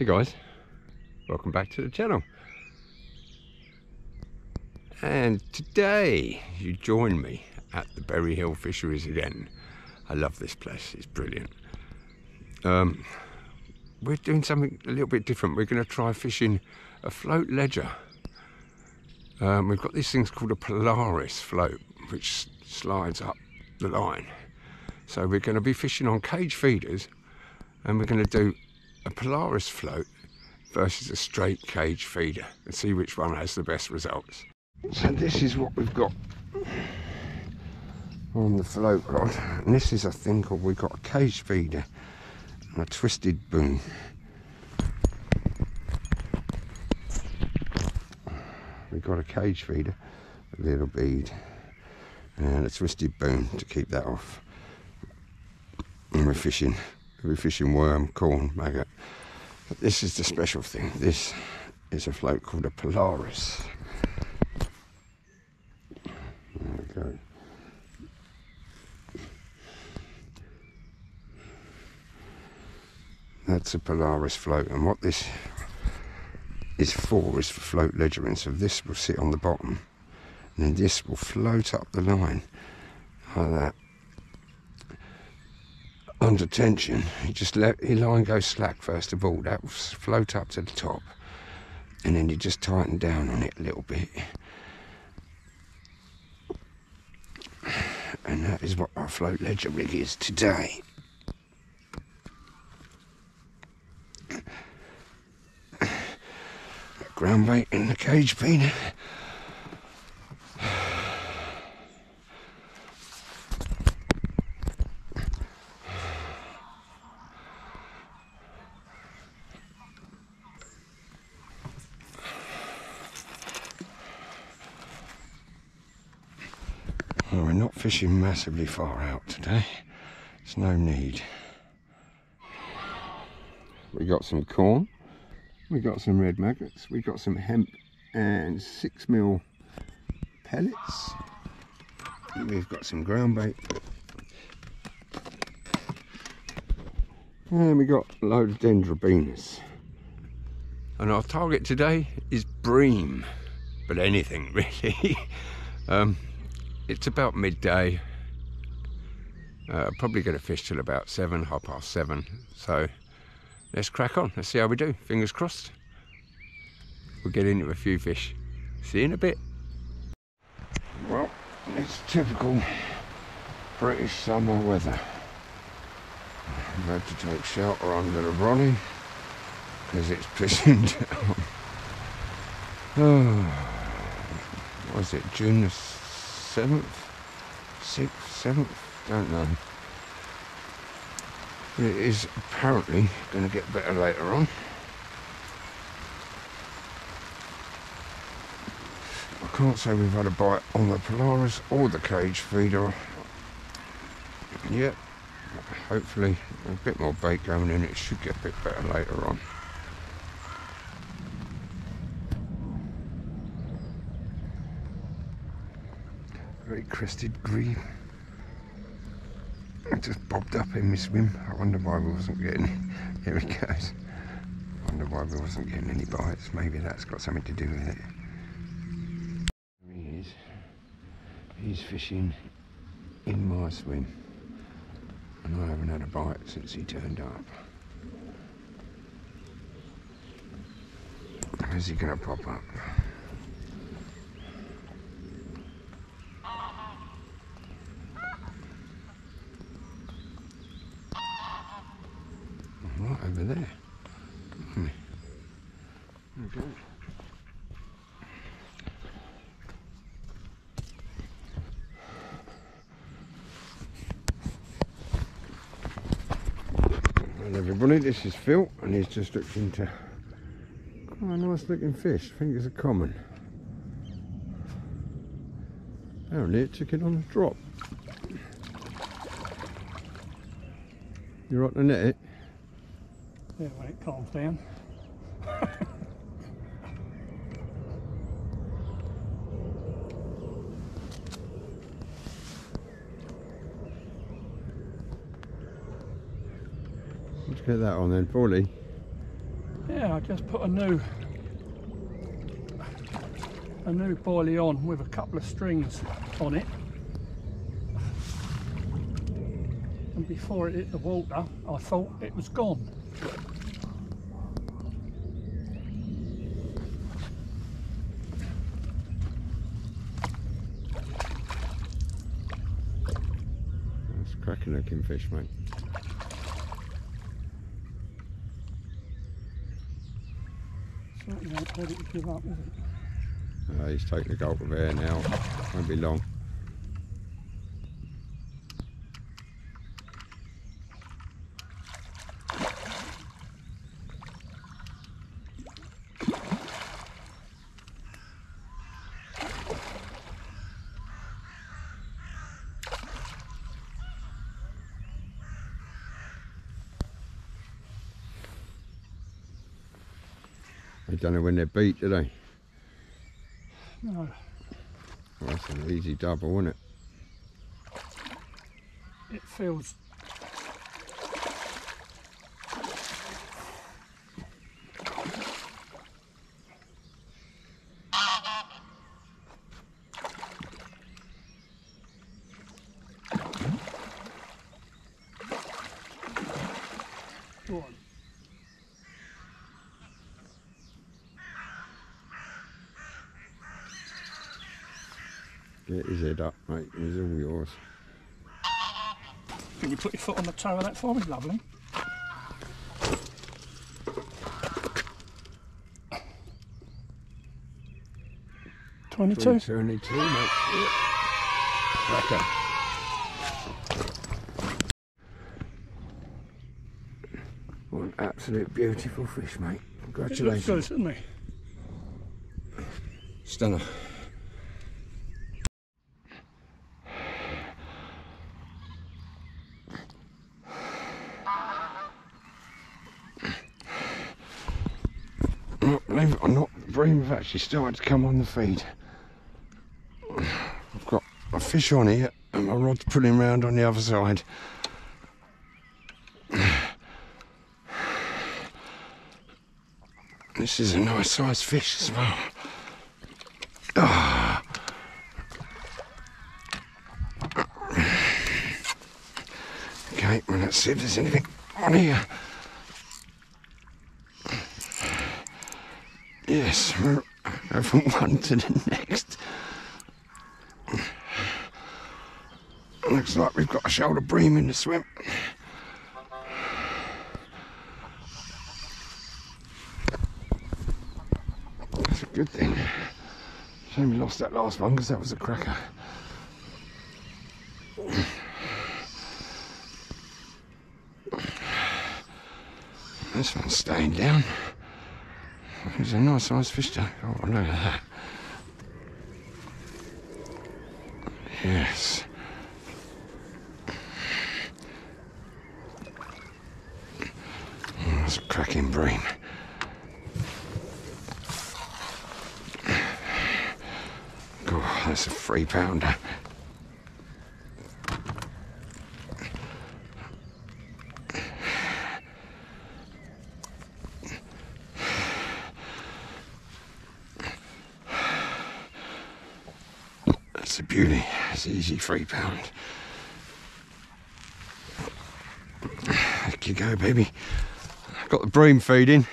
Hey guys, welcome back to the channel. And today you join me at the Bury Hill Fisheries again. I love this place, it's brilliant. We're doing something a little bit different. We're going to try fishing a float ledger. We've got these things called a Polaris float, which slides up the line. So we're going to be fishing on cage feeders, and we're going to do a Polaris float versus a straight cage feeder and see which one has the best results. So this is what we've got on the float rod, and this is a thing called, we've got a cage feeder and a twisted boom. We've got a cage feeder, a little bead and a twisted boom to keep that off, and we're fishing worm, corn, maggot. But this is the special thing. This is a float called a Polaris. There we go. That's a Polaris float, and what this is for is for float ledgering. So this will sit on the bottom, and then this will float up the line like that. Under tension, you just let your line go slack first of all. That will float up to the top, and then you just tighten down on it a little bit, and that is what our float ledger rig is today. That ground bait in the cage feeder. Well, we're not fishing massively far out today, there's no need. We got some corn, we got some red maggots, we got some hemp and 6mm pellets, and we've got some ground bait, and we got a load of dendrobinas. And our target today is bream, but anything really. It's about midday. Probably going to fish till about 7, half past 7. So let's crack on. Let's see how we do. Fingers crossed. We'll get into a few fish. See you in a bit. Well, it's typical British summer weather. I've had to take shelter under the brolly because it's pissing down. Oh, was it June the 6th, 7th, don't know. But it is apparently going to get better later on. I can't say we've had a bite on the Polaris or the cage feeder yet. Hopefully a bit more bait going in, it should get a bit better later on. Great crested grebe. It just bobbed up in my swim. I wonder why we wasn't getting it. Here it goes. I wonder why we wasn't getting any bites. Maybe that's got something to do with it. There he is. He's fishing in my swim. And I haven't had a bite since he turned up. Is he going to pop up? Over there. Okay. Hello everybody, this is Phil, and he's just looked into quite a nice looking fish. I think it's a common. Apparently it took it on a drop. You're right to net it? Yeah, when it calms down. Let's get that on then, poorly. Yeah, Yeah, I just put a new boilie on with a couple of strings on it, and before it hit the water I thought it was gone. That's a cracking looking fish, mate. Certainly won't let it give up, is it? He's taking the gulp of air now, won't be long. They don't know when they're beat, do they? No. Well, that's an easy double, isn't it? It feels. Get his head up, mate, he's all yours. Can you put your foot on the toe of that for me, lovely? $22, mate. Cracker. What an absolute beautiful fish, mate. Congratulations. It looks good, doesn't it? Stunner. Believe it or not, the bream have actually started to come on the feed. I've got my fish on here and my rod's pulling round on the other side. This is a nice sized fish as well. Oh. Okay, well, let's see if there's anything on here. Yes, we're going from one to the next. Looks like we've got a shoulder bream in the swim. That's a good thing. Shame we lost that last one because that was a cracker. This one's staying down. It's a nice sized fish tank. Oh, look at that. Yes. Oh, that's a cracking bream. God, that's a 3-pounder. It's a beauty, it's an easy 3-pound. There you go, baby. I've got the bream feeding.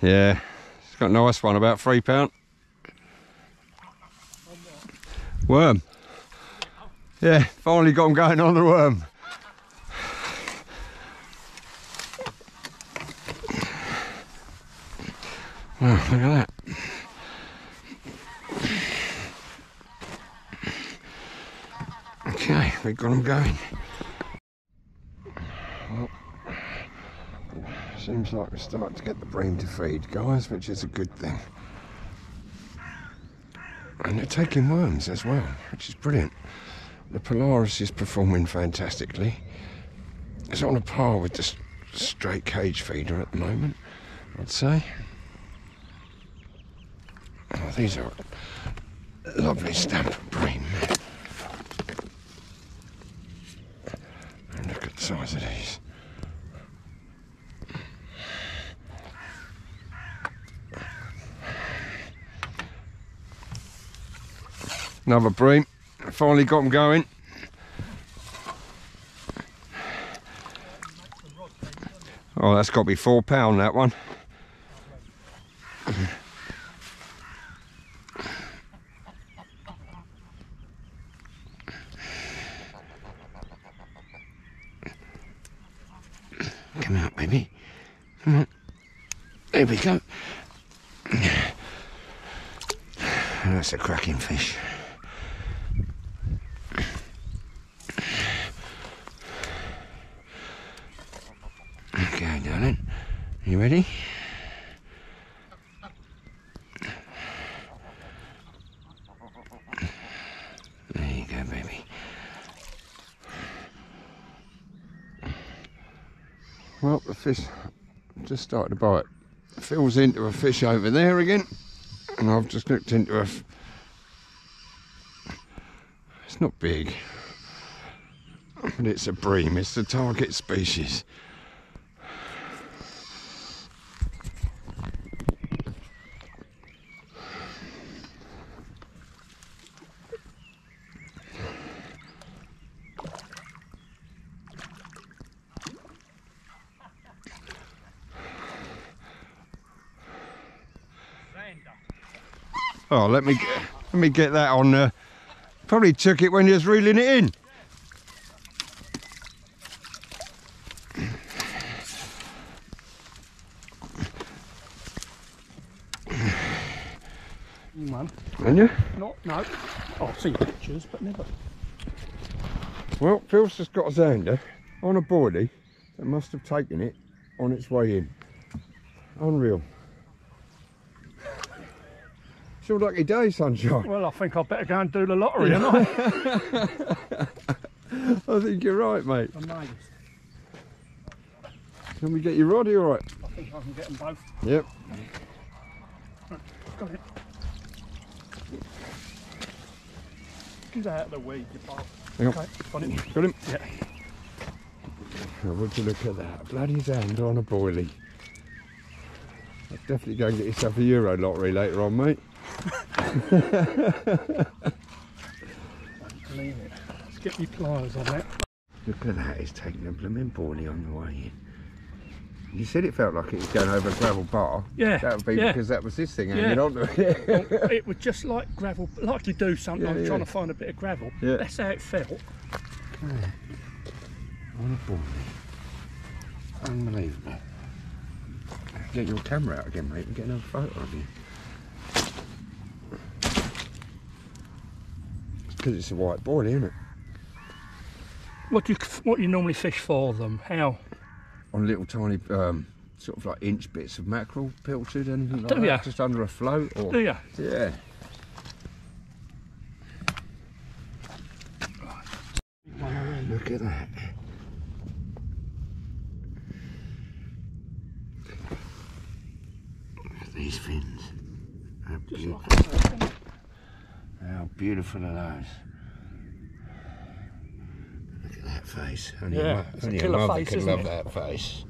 Yeah, it's got a nice one, about 3 pound. Worm. Yeah, finally got him going on the worm. Wow, look at that. Okay, we got them going. Well, seems like we're starting to get the bream to feed, guys, which is a good thing. And they're taking worms as well, which is brilliant. The Polaris is performing fantastically. It's on a par with the straight cage feeder at the moment, I'd say. Oh, these are a lovely stamp of bream. Size of these. Another bream. Finally got them going. Oh, that's got to be £4, that one. Come out, baby. Come on. There we go. That's a cracking fish. Okay, darling. You ready? There you go, baby. Well, the fish just started to bite. Phil's into a fish over there again, and I've just looked into a... It's not big, but it's a bream. It's the target species. Oh, let me get that on. Probably took it when you was reeling it in. Man. Can you? No. Oh, I've seen pictures, but never. Well, Phil's just got a zander on a boardie that must have taken it on its way in. Unreal. It's your lucky day, sunshine. Well, I think I'd better go and do the lottery, yeah. I think you're right, mate. Amazing. Can we get your rod? Are you all right? I think I can get them both. Yep. Right, got it. Get out of the way, you bastard. Okay, got him. Got him? Yeah. Now, would you look at that? Bloody zander on a boilie. I'd definitely go and get yourself a Euro lottery later on, mate. Let's get your pliers on that. Look at that, it's taking a blooming boilie on the way in. You said it felt like it was going over a gravel bar. Yeah. That would be because that was this thing hanging on to it. Well, it was just like gravel, like you do sometimes trying to find a bit of gravel. Yeah. That's how it felt. Okay. On a boilie. Unbelievable. Get your camera out again, mate, and get another photo of you. Because it's a white boilie, isn't it? What do you normally fish for them? How? On little tiny sort of like inch bits of mackerel pilchard and like that, just under a float, or do you? Yeah. Look at that. Look at these fins. How beautiful. How beautiful are those? Look at that face. Only your mother face, could love it? That face.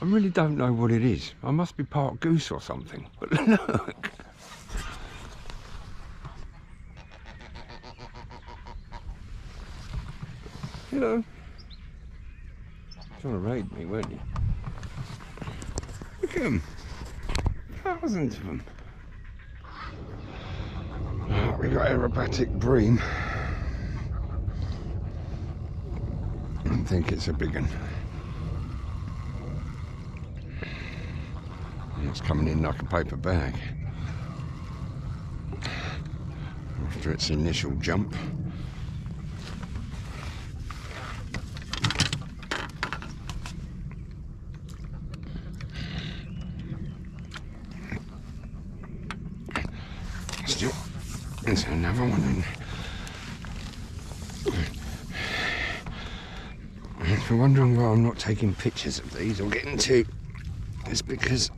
I really don't know what it is. I must be part goose or something. But look. Hello. Trying to raid me, weren't you? Look at them, thousands of them. Oh, we got aerobatic bream. I think it's a big one. It's coming in like a paper bag after its initial jump. There's another one in. If you're wondering why I'm not taking pictures of these or getting to, it's because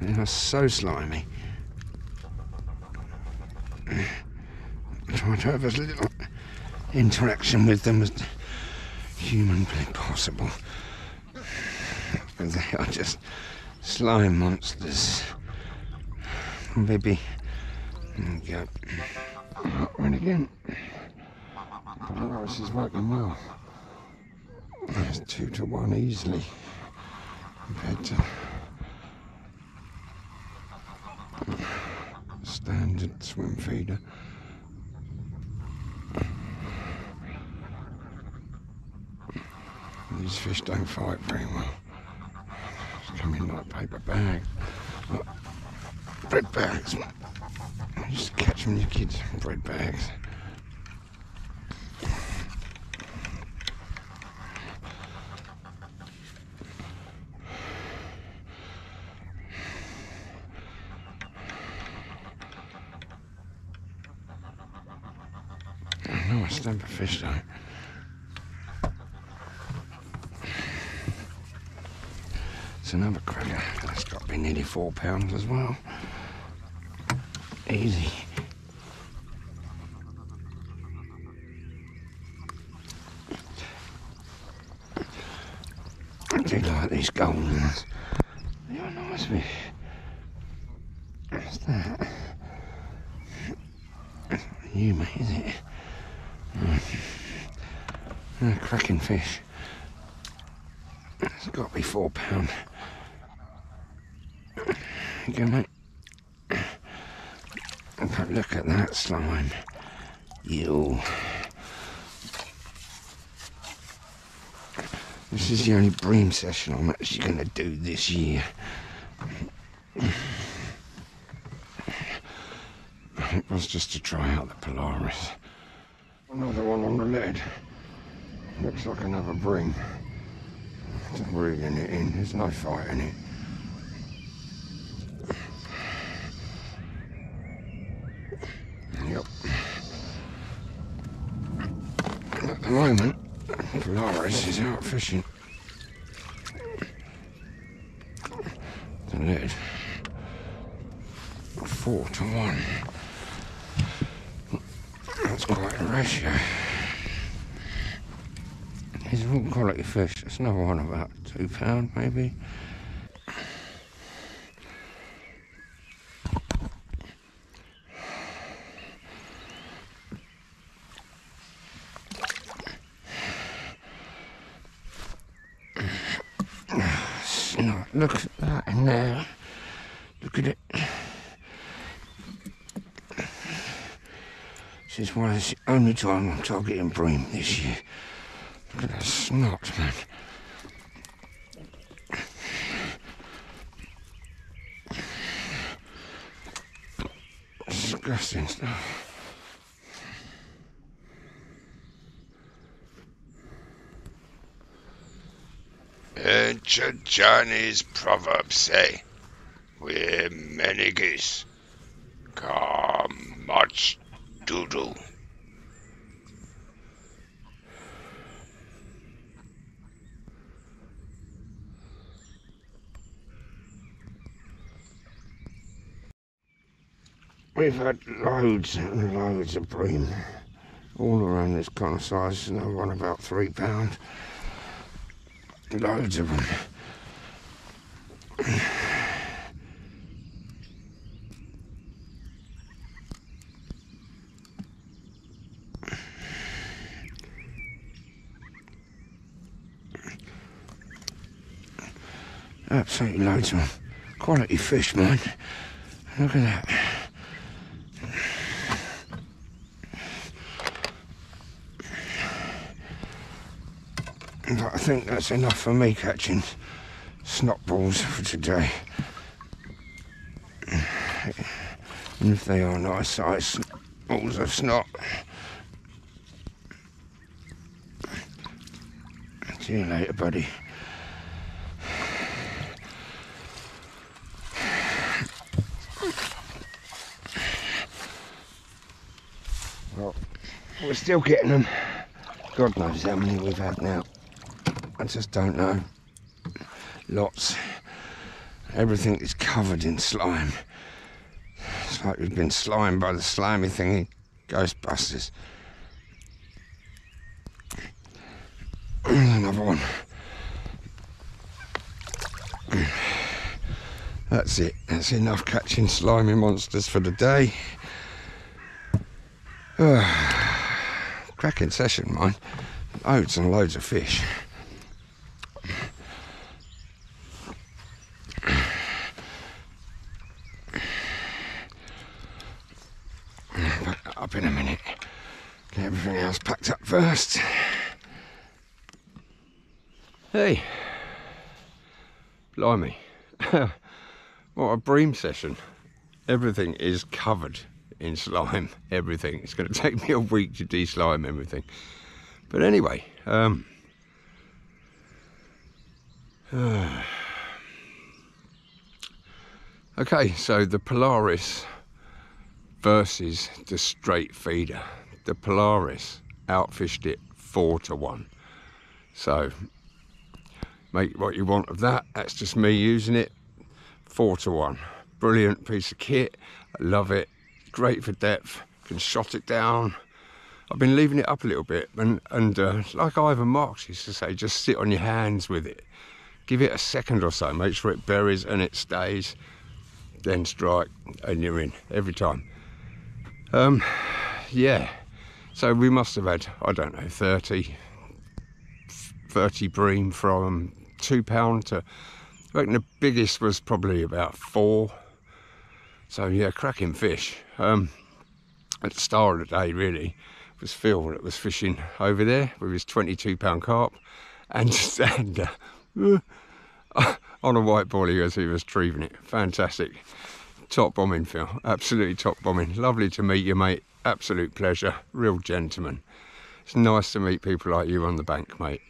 they are so slimy. I try to have as little interaction with them as humanly possible. and they are just slime monsters. Oh, baby. There we go. Run again. Polaris is working well. That's 2 to 1 easily. Compared to standard swim feeder. These fish don't fight very well. They come in like paper bags. Bread bags. You just catch them, your kids. Bread bags. No, I stamp a fish though. It's another cracker. That's got to be nearly 4 pounds as well. Easy. I do like these golden ones. They are nice fish. What's that? It's not a humour, is it? A cracking fish. It's got to be 4 pound. There you go, mate. But look at that slime. Ew. This is the only bream session I'm actually going to do this year. It was just to try out the Polaris. Another one on the lead. Looks like another bream. Just reeling it in, there's no fight in it. Yep. At the moment, Polaris is out fishing. The lead. 4 to 1. That's quite a ratio. These are all quality fish. That's another one about 2 pound maybe. Look at that in there. Look at it. This is why it's the only time I'm targeting bream this year. Look at that snot, man. Disgusting stuff. Ancient Chinese proverbs say, where many geese come much doodle. We've had loads and loads of bream all around this kind of size, another one about 3 pounds. Loads of them. Absolutely loads of them. Quality fish, man. Look at that. But I think that's enough for me catching snot balls for today. And if they are nice size balls of snot. See you later, buddy. Well, we're still getting them. God knows how many we've had now. I just don't know. Lots. Everything is covered in slime. It's like we've been slimed by the slimy thingy Ghostbusters. Another one. That's it, that's enough catching slimy monsters for the day. Cracking session, mine. Loads and loads of fish. Pack that up in a minute. Get everything else packed up first. Hey. Blimey. What a bream session. Everything is covered in slime. Everything. It's going to take me a week to deslime everything. But anyway, okay, so the Polaris versus the straight feeder. The Polaris outfished it 4-1. So make what you want of that. That's just me using it. 4-1. Brilliant piece of kit. I love it. Great for depth. Can shot it down. I've been leaving it up a little bit, and like Ivan Marks used to say, just sit on your hands with it. Give it a second or so, make sure it buries and it stays, then strike and you're in every time. Yeah, so we must have had, I don't know, 30 bream from 2 pound to, I reckon the biggest was probably about 4. So yeah, cracking fish. At the star of the day really was Phil that was fishing over there with his 22-pound carp and Zander on a white boilie as he was retrieving it. Fantastic. Top bombing, Phil. Absolutely top bombing. Lovely to meet you, mate. Absolute pleasure. Real gentleman. It's nice to meet people like you on the bank, mate.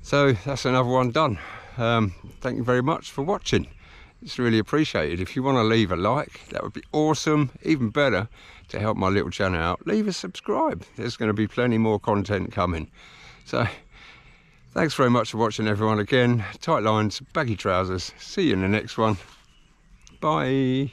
So that's another one done. Thank you very much for watching. It's really appreciated. If you want to leave a like, that would be awesome. Even better, to help my little channel out, leave a subscribe. There's going to be plenty more content coming. So thanks very much for watching, everyone. Again, tight lines, baggy trousers. See you in the next one. Bye.